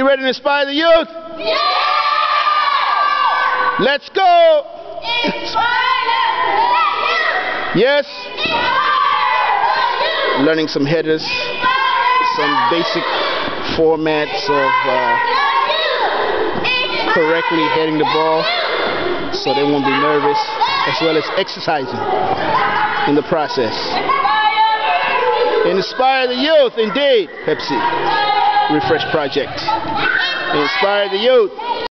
You ready to inspire the youth? Yeah! Let's go! Inspire the youth! Yes? Inspire the youth! Learning some headers, some basic formats of correctly heading the ball so they won't be nervous, as well as exercising in the process. Inspire the youth, indeed, Pepsi Refresh Project. Inspire the youth.